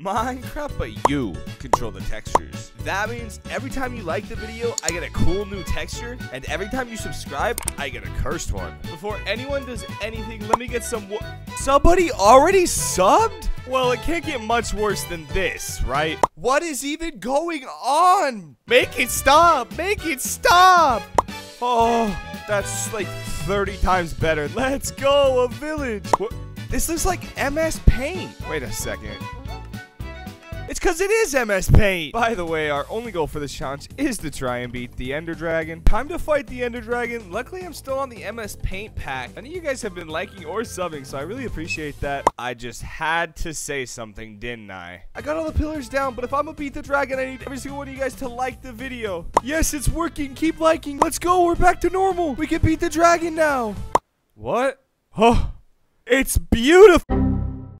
Minecraft, but you control the textures. That means every time you like the video, I get a cool new texture, and every time you subscribe, I get a cursed one. Before anyone does anything, let me get some somebody already subbed? Well, it can't get much worse than this, right? What is even going on? Make it stop! Make it stop! Oh, that's like 30 times better. Let's go, a village! What? This looks like MS Paint. Wait a second. It's because it is MS Paint. By the way, our only goal for this challenge is to try and beat the Ender Dragon. Time to fight the Ender Dragon. Luckily, I'm still on the MS Paint pack. I know you guys have been liking or subbing, so I really appreciate that. I just had to say something, didn't I? I got all the pillars down, but if I'm gonna beat the dragon, I need every single one of you guys to like the video. Yes, it's working. Keep liking. Let's go. We're back to normal. We can beat the dragon now. What? Oh, it's beautiful.